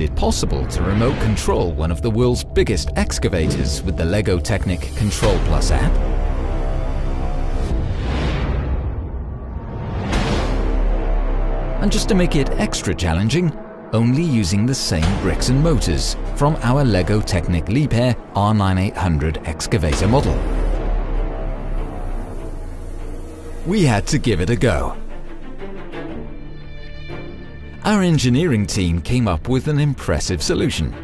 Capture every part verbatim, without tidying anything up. is it possible to remote control one of the world's biggest excavators with the Lego Technic Control Plus app? And just to make it extra challenging, only using the same bricks and motors from our Lego Technic Liebherr R ninety-eight hundred excavator model. We had to give it a go. Our engineering team came up with an impressive solution.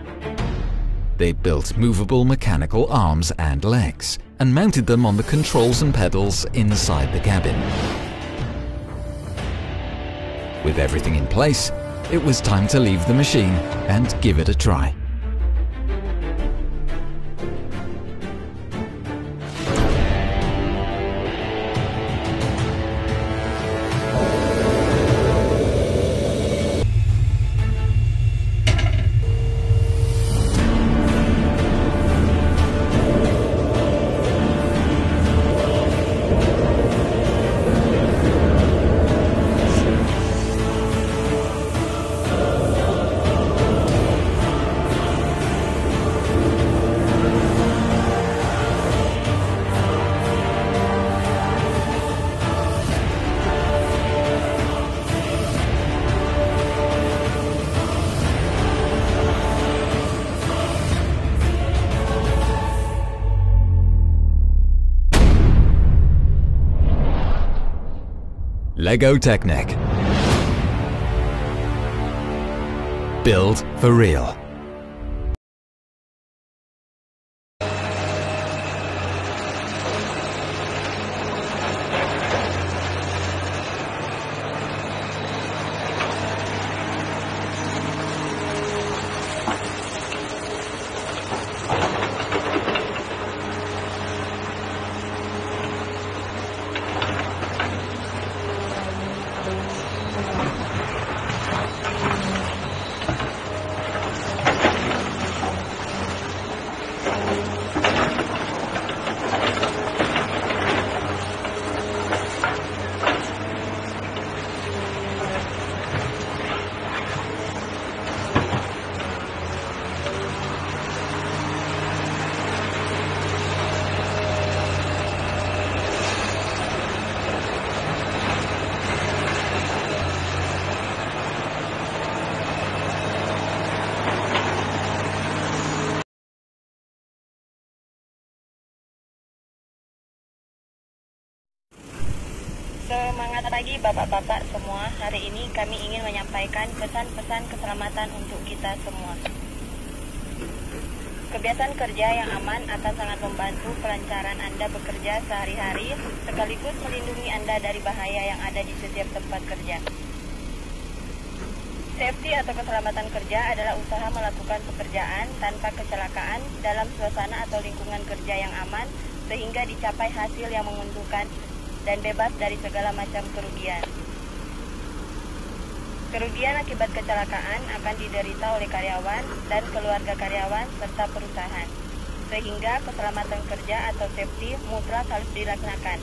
They built movable mechanical arms and legs and mounted them on the controls and pedals inside the cabin. With everything in place, it was time to leave the machine and give it a try. Lego Technic. Build for real. Selamat pagi bapak-bapak semua. Hari ini kami ingin menyampaikan pesan-pesan keselamatan untuk kita semua. Kebiasaan kerja yang aman akan sangat membantu pelancaran Anda bekerja sehari-hari, sekaligus melindungi Anda dari bahaya yang ada di setiap tempat kerja. Safety atau keselamatan kerja adalah usaha melakukan pekerjaan tanpa kecelakaan dalam suasana atau lingkungan kerja yang aman, sehingga dicapai hasil yang menguntungkan dan bebas dari segala macam kerugian. Kerugian akibat kecelakaan akan diderita oleh karyawan dan keluarga karyawan serta perusahaan, sehingga keselamatan kerja atau safety mutlak harus dilaksanakan.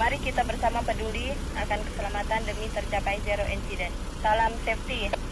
Mari kita bersama peduli akan keselamatan demi tercapai zero incident. Salam safety!